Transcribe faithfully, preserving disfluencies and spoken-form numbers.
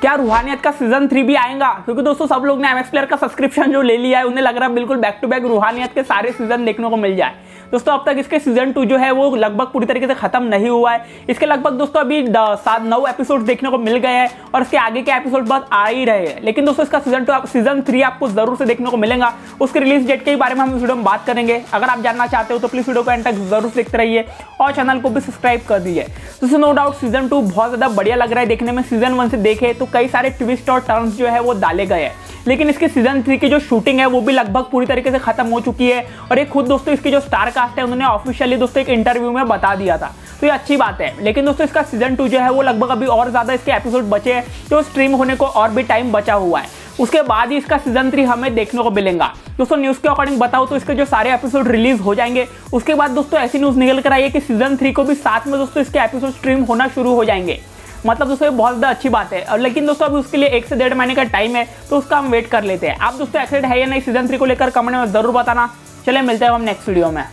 क्या रूहानियत का season three भी आएगा? क्योंकि दोस्तों सब लोग ने एमएक्स प्लेयर का सब्सक्रिप्शन जो ले लिया है, उन्हें लग रहा है बिल्कुल बैक टू बैक रूहानियत के सारे सीजन देखने को मिल जाए। दोस्तों अब तक इसके सीजन टू जो है वो लगभग पूरी तरीके से खत्म नहीं हुआ है। इसके लगभग दोस्तों अभी सात नौ एपिसोड देखने को मिल गए हैं और इसके आगे के एपिसोड बहुत आ ही रहे हैं। लेकिन दोस्तों इसका सीजन टू आप सीजन थ्री आपको जरूर से देखने को मिलेगा। उसके रिलीज डेट के बारे में हम इस वीडियो में बात करेंगे। अगर आप जानना चाहते हो तो प्लीज वीडियो को एंड तक जरूर देखते रहिए और चैनल को भी सब्सक्राइब कर दीजिए। दोस्तों नो डाउट सीजन टू बहुत ज्यादा बढ़िया लग रहा है देखने में। सीजन वन से देखे तो कई सारे ट्विस्ट और टर्न्स जो है वो डाले गए हैं, लेकिन इसके सीजन थ्री की जो शूटिंग है वो भी लगभग पूरी तरीके से खत्म हो चुकी है। और एक खुद दोस्तों इसकी जो स्टार कास्ट है उन्होंने ऑफिशियली दोस्तों एक इंटरव्यू में बता दिया था, तो ये अच्छी बात है। लेकिन दोस्तों इसका सीजन टू जो है वो लगभग अभी और ज्यादा इसके एपिसोड बचे हैं, तो स्ट्रीम होने को और भी टाइम बचा हुआ है। उसके बाद ही इसका सीजन थ्री हमें देखने को मिलेगा। दोस्तों न्यूज़ के अकॉर्डिंग बताओ तो इसके जो सारे एपिसोड रिलीज हो जाएंगे। उसके बाद दोस्तों ऐसी न्यूज़ निकल कर आई है कि सीजन थ्री को भी साथ में दोस्तों इसके एपिसोड स्ट्रीम होना शुरू हो जाएंगे। मतलब दोस्तों ये बहुत ज़्यादा अच्छी बात है। और लेकिन दोस्तों अभी उसके लिए एक से डेढ़ महीने का टाइम है, तो उसका हम वेट कर लेते हैं। आप दोस्तों एक्साइटेड है या नहीं सीजन थ्री को लेकर कमेंट में जरूर बताना। चले मिलते हैं हम नेक्स्ट वीडियो में।